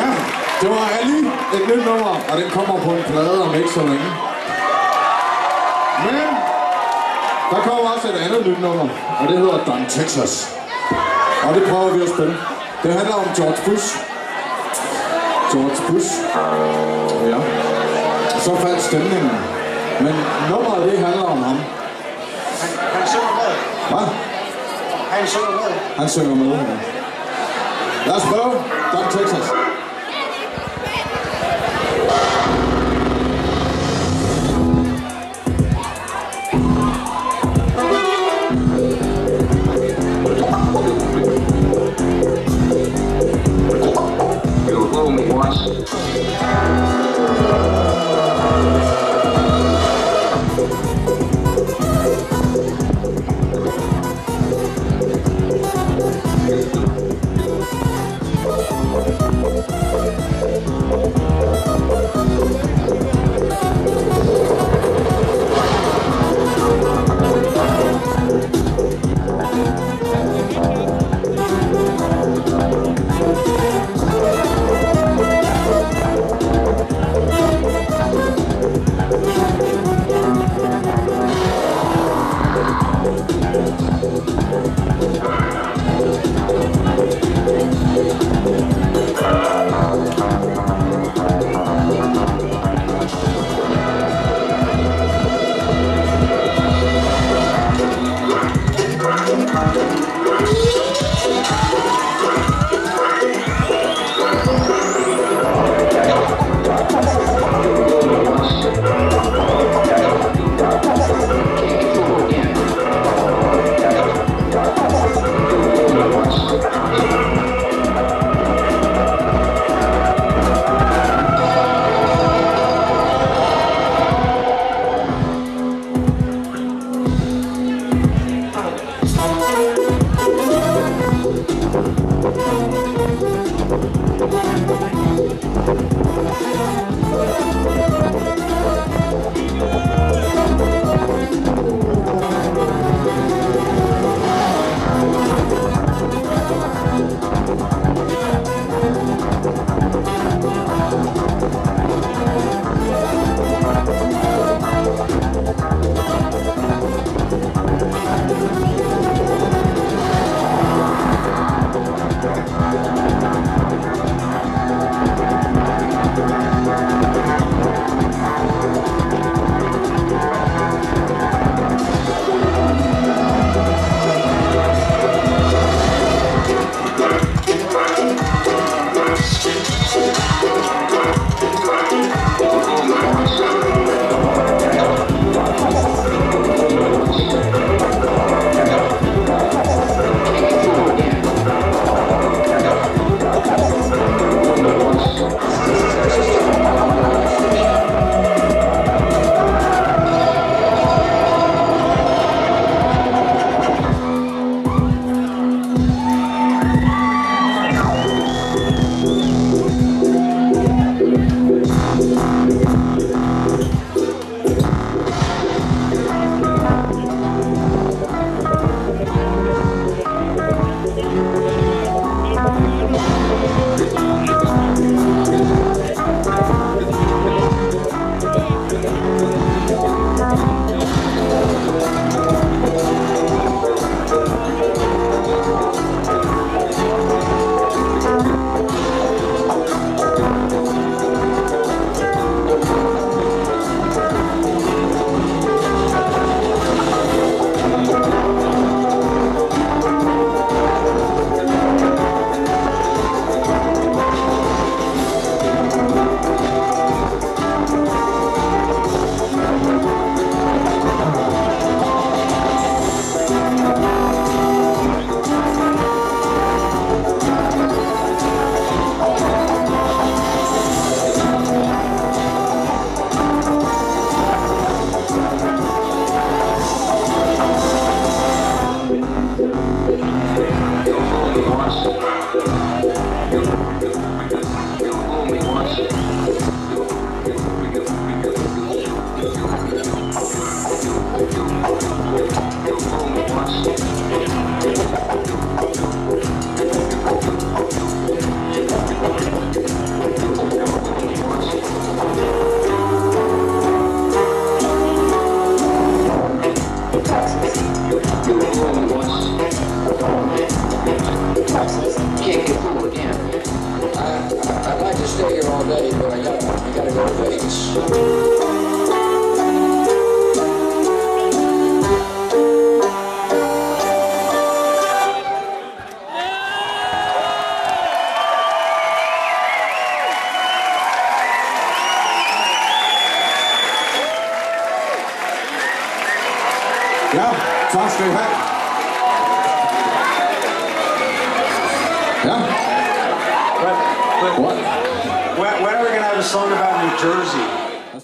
Ja, det var Ali, et nyt nummer, og den kommer på en plade om ikke så længe. Men der kommer også et andet nyt nummer, og det hedder Don Texas. Og det prøver vi at spille. Det handler om George Bush. George Bush. Ja. Så faldt stemningen. Men nummeret, det handler om ham. Han synger med. Hvad? Han synger med. Han synger med, ja. Lad os prøve Don Texas. do it when you want. Can't get fooled again. I'd like to stay here all day, but I gotta go to Vegas. Ja, tak skal I have. Yeah. But what? When are we going to have a song about New Jersey?